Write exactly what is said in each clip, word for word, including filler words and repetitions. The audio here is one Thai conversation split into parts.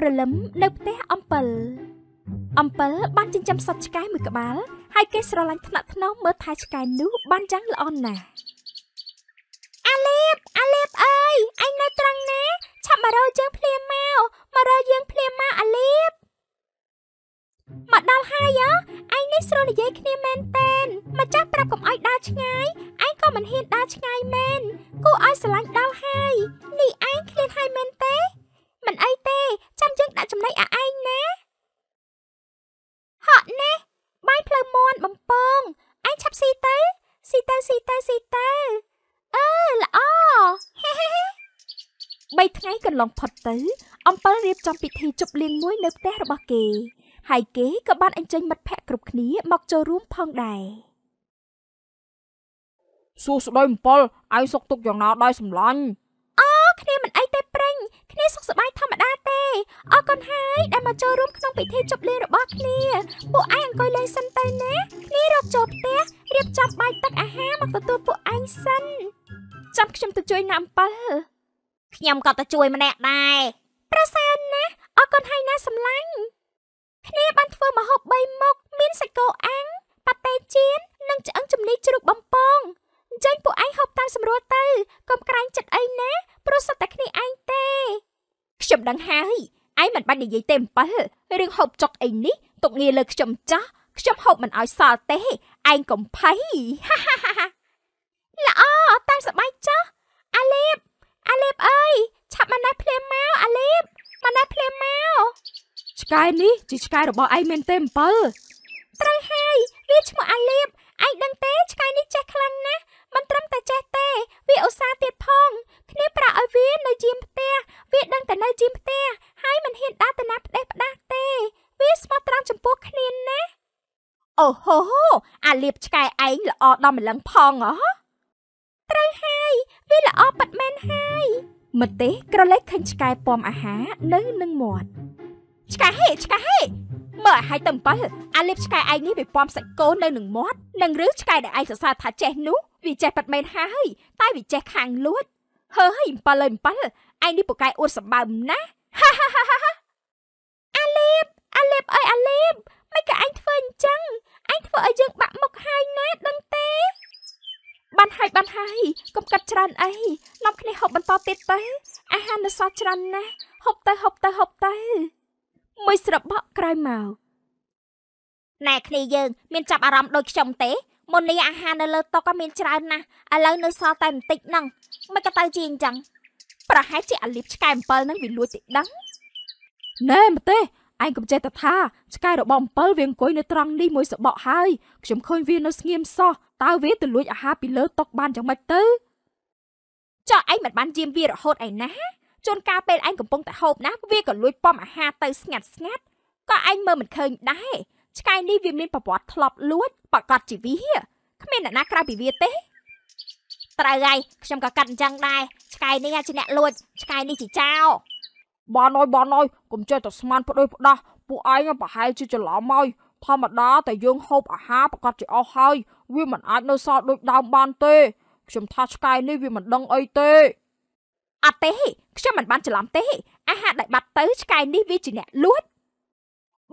ประล้มในประเทศอัมพลอัมพลบ้านจึงจำสัตว์ชกายมือกับบาลให้เกสรลันถนัดถนอมเมื่อทายชกายนู้บ้านจังละอ่อนน่ะอาเล็บอาเล็บเอ้ยไอ้นายตรังนะฉับมาเราเจียงเพลียมาวมาเราเยียงเพลียมาอาเล็บมาดาวไฮยะไอ้นายสโลนเยคเนแมนเตนมาจับปรับกับไอ้ดาวชกายไอ้ก็มันเห็นดาวชกายแมนกูไอ้สลันดาวไฮนี่ไอ้เคลียนไฮแมนเตมันไอเต้จำจึงได้จำได้อะไอ้นะเหาะนะบ้านเพลมอนบำปองไอ้ชับซีเต้ซีเต้ซีเต้ซีเต้เออละอ้อเฮ้ใบไงกันลองพอดเต้อมเปิ้ลเรียบจำปิดทีจบเลี้ยงมุ้ยเนื้อเต้ระบาเกไฮเก๋กับบ้านอันเจนมัดแพะกรุบนี้มอกโจรุ่มพองใดสู้สุดได้อมเปิ้ลไอ้สกตุกอย่างน่าได้สำลันอ๋อคดีมันไอเต้เปร่งคดีสุขสบายธรรมดาเต้อ๋อก่อนหายได้มาโจรุ่มขนมปิดทีจบเลี้ยงระบาเกผู้ไอ้อังกอยเลยสันเต้เนะคดีเราจบเต้เรียบจำใบตักอาหารมอกตัวตัวผู้ไอ้สันจำขจมตัวช่วยน้ำเปิ้ลขยำก็ตะจุยมาแน่ได้ประสานนะออกก่อนให้น่าสำลังคณีบันเฟอร์มาหอบใบมกมิ้นใส่โกอังปาเตเจียนนังจะอังจุ่มนี้จรุกบำปองเจนผู้ไอหอบตามสำรวจเตอกำกลางจัดไอนะโปรสแต่คณีไอเตขยำดังหายไอมันบันยิ่งเต็มไปเรื่องหอบจอกไอนี้ตกเงี้ยเลยขยำจ้าขยำหอบมันเอาซาเตไอกำไพฮ่าฮ่าฮ่าละอ้อตามสบายจ้าอาเล็บอาเล็บเอ้ยฉับมันได้เพลมแมวอาเล็บมันได้เพลมแมวสกายนี่จีสกายเราบอกไอเมนเต็มเปอร์ตรังไฮวิชมาอาเล็บไอดังเต้สกายนี่แจคลังนะมันตรำแต่แจเต้วิโอซาเตียพองคณิปราอวิในจิมเตะวิดังแต่ในจิมเตะให้มันเห็นดาตนับเด็บดาเต้วิสมาตรังจมพวกคณินนะโอ้โหอาเล็บสกายไอละออดอมมันลังพองเหรอตรังไฮวิละออปัดแมนไฮมเตะกระเล็กขันชกายปอมอาหารนึ่งหนึ่งหมดชกายเฮชกายเฮเมื่อไฮตั้มไปอาเล็บชกายไอนี้ไปปอมใส่โกนนึ่งหนึ่งหมดนั่งรื้อชกายได้ไอสสาถาแจนุวิแจปัดแมนไฮใต้วิแจคางล้วนเฮ้ยปลาเลยปลาไอนี้ปกายอวดสบายนะฮ่าฮ่าฮ่าฮ่าอาเล็บอาเล็บเอ้ยอาเล็บไม่กับไอเฟินจังไอเฟินยังบักมกไฮนะดังเตะบันไฮบันไฮกบกัดจรันไอ้น้ำคณิหกบันต่อเตะเตะอาหารน่ะซอจรันนะหกเตะหกเตะหกเตะไม่สระบะกลายเมาแน่คณิยืนมีนจับอารมณ์โดยชมเตะมณีอาหารน่ะเลอะตอก็มีนจรันนะอะไรน่ะซอเต็มติดนั่งไม่กระต่ายจริงจังประหารเจ้าลิบสกายเปิลนั่งวิลลัวติดดังเน่มาเตะไอ้กับเจตท่าสกายดอกบอมเปิลเวียงก้อยในตรังนี่มวยสระบะไฮชมเคยเวียนน่ะเงียมซอตาเวตุลุยอาฮาปิเลตกบ้านจังมาตื้อเจ้าไอ้หมัดบ้านเจียมวีระโหดไอ้นะจนกาเป็นไอ้กับปงแต่โหดนะวีกับลุยป้อมอาฮาเตยสงัดสงัดก็ไอ้เมื่อมันเคยได้สกายนี่วีมินปะปอดทลบลุยปะกัดจีวีเฮียขมิ้นน่ะนะกลายปีวีเต้ตายไงชมกะกันจังได้สกายนี่จะแหนะลุยสกายนี่จีเจ้าบานอยบานอยกุมเจ้าตัดสมานพอดีพอดาผู้ไอ้กับปะไฮจีจะหล่อมอยธรรมดาแต่ยังหอบอาหารประกอบจะเอาให้วิมันอาจเนื้อสอดโดยดาวบานเต้ชมทัชไกนี่วิมันดังไอเต้อาเต้ชมมันบานจะล้ำเต้อาหารได้บัดเต้ไกนี่วิจิเนลวด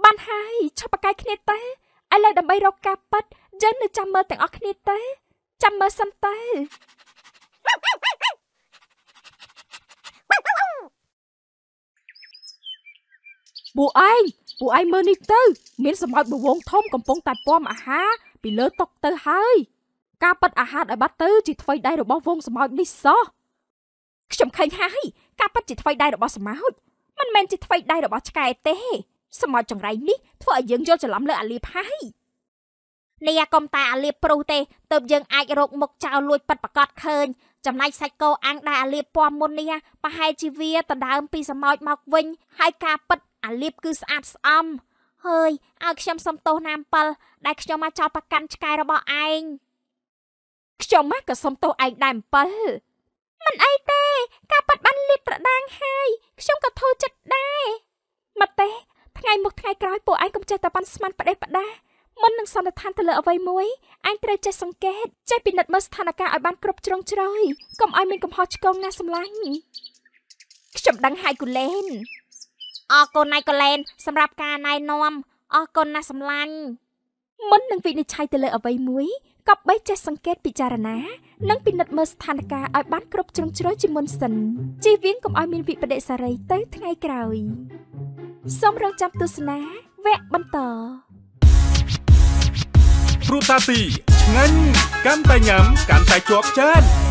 บานให้ชอบประกายคณิตเต้อะไรดับใบรอกาปัดเจนจำเมอแต่งอคณิตเต้จำเมอสันเต้บัวไอบัวไอเมื่อนี่เต้มีนสมัยบัววงทอมกำปองตัดปอมอาหารปีเลิศตกเตอร์ให้กาปัดอาหารได้บัดเตอร์จิตไฟได้ดอกบัววงสมัยนี่ซอจำเคยให้กาปัดจิตไฟได้ดอกบัวสมัยมันเป็นจิตไฟได้ดอกบัวชกายเต้สมัยจังไรนี่ทั่วยังโยจะล้ำเลือดอาลีพายในยากรมตาอาลีโปรเตเติมยังไอโรคหมกเจ้าลวยปัดประกอบเคินจำนายไซโกอังได้อาลีปอมมเนียมาให้จีเวียตันดามปีสมัยมากวินให้กาปัดอาลิบคือสะอาดสะอำเฮ้ยเอาขยมสมโตนามเปลได้ขยมมาจอประกันชกายระบอไอขยมมากกับสมโตไอได้เปลมันไอเตะกาปัดบันลิตระดังให้ขยมกับโทจัดได้มาเตะทั้งไงมุกทั้งไงกลายปูไอกุมใจตะปันสมันปะได้ปะได้มันหนึ่งสันทานทะเลเอาไว้มวยไอเตะใจสังเกตใจปิดนัดมาสถานการณ์ไอบ้านกรบจรงจรอยกุมไอเมนกุมฮอชกงน่าสำลังขยมดังไฮกุเล่น ออกนายกเลนสำหรับการนายนอมออกนายสำลันมันนังปีนิชัยเตลอเอาไว้มุ้ยกับใบจะสังเกตปิจารณานังปีนัดเมอสถานการอ้อยบ้านครบจงช่วยจิมอนสันจีวิ่งกับอ้อยมินวิประเดศอะไรเต้ทั้งไงกล่าวสมเราจำตุสนะแวะบันต่อรูปตาตีงั้นการแต่ยำการแต่จวบเชิญ